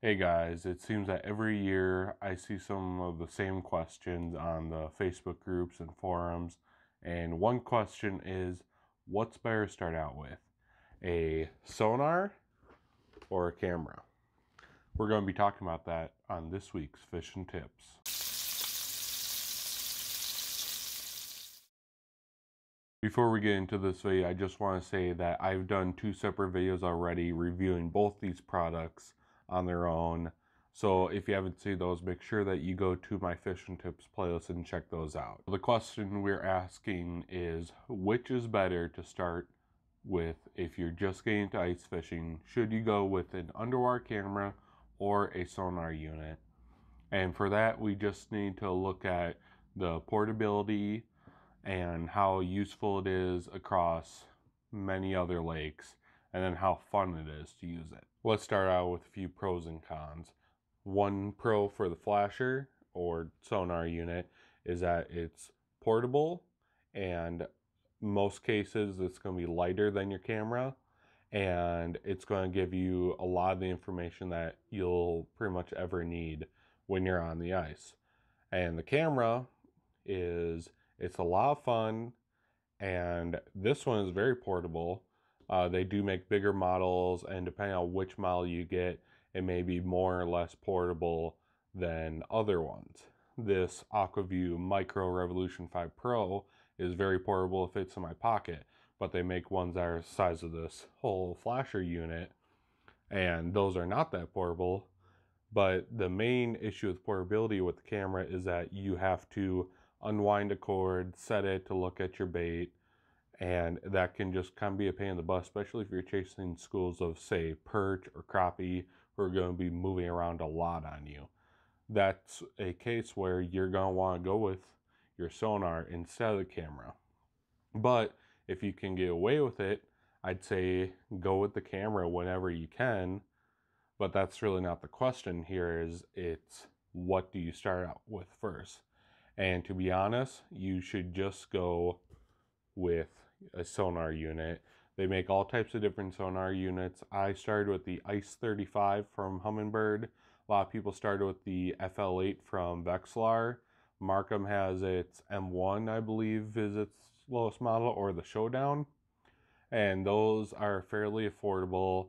Hey guys, it seems that every year I see some of the same questions on the Facebook groups and forums, and one question is, what's better to start out with, a sonar or a camera? We're going to be talking about that on this week's Fish and Tips. Before we get into this video, I just want to say that I've done two separate videos already reviewing both these products on their own, so if you haven't seen those, make sure that you go to my Fish and Tips playlist and check those out. The question we're asking is, which is better to start with if you're just getting into ice fishing? Should you go with an underwater camera or a sonar unit? And for that, we just need to look at the portability and how useful it is across many other lakes, and then how fun it is to use it. Let's start out with a few pros and cons. One pro for the flasher or sonar unit is that it's portable, and most cases it's going to be lighter than your camera, and it's going to give you a lot of the information that you'll pretty much ever need when you're on the ice. And the camera is, it's a lot of fun, and this one is very portable. They do make bigger models, and depending on which model you get, it may be more or less portable than other ones. This Aqua-Vu Micro Revolution 5 Pro is very portable. It fits in my pocket, but they make ones that are the size of this whole flasher unit, and those are not that portable. But the main issue with portability with the camera is that you have to unwind a cord, set it to look at your bait, and that can just kind of be a pain in the butt, especially if you're chasing schools of, say, perch or crappie, who are going to be moving around a lot on you. That's a case where you're going to want to go with your sonar instead of the camera. But if you can get away with it, I'd say go with the camera whenever you can. But that's really not the question here. It's what do you start out with first? And to be honest, you should just go with a sonar unit. They make all types of different sonar units. I started with the ice 35 from Humminbird. A lot of people started with the fl8 from Vexilar. Markham has its m1, I believe, is its lowest model, or the Showdown, and those are fairly affordable,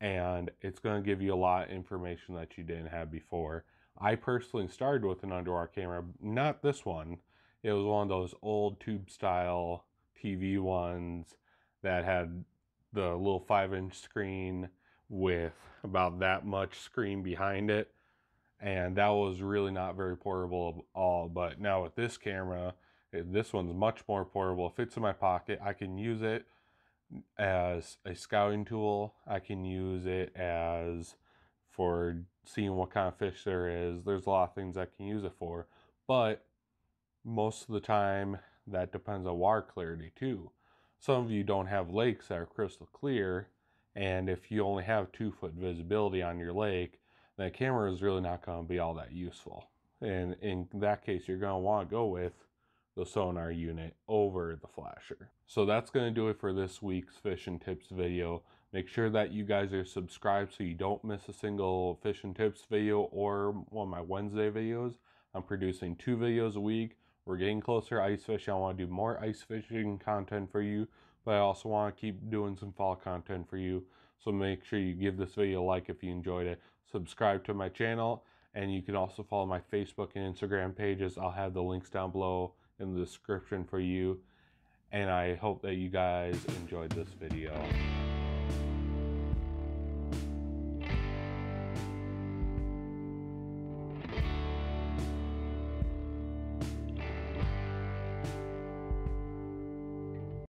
and it's going to give you a lot of information that you didn't have before. I personally started with an underwater camera, not this one. It was one of those old tube style TV ones that had the little 5-inch screen with about that much screen behind it, and that was really not very portable at all. But now with this camera, this one's much more portable. It fits in my pocket. I can use it as a scouting tool. I can use it as for seeing what kind of fish there is. There's a lot of things I can use it for, but most of the time that depends on water clarity too. Some of you don't have lakes that are crystal clear, and if you only have 2-foot visibility on your lake, then a camera is really not going to be all that useful. And in that case, you're going to want to go with the sonar unit over the flasher. So that's going to do it for this week's Fish and Tips video. Make sure that you guys are subscribed so you don't miss a single Fish and Tips video or one of my Wednesday videos. I'm producing 2 videos a week. We're getting closer to ice fishing. I want to do more ice fishing content for you, but I also want to keep doing some fall content for you. So make sure you give this video a like if you enjoyed it. Subscribe to my channel, and you can also follow my Facebook and Instagram pages. I'll have the links down below in the description for you. And I hope that you guys enjoyed this video.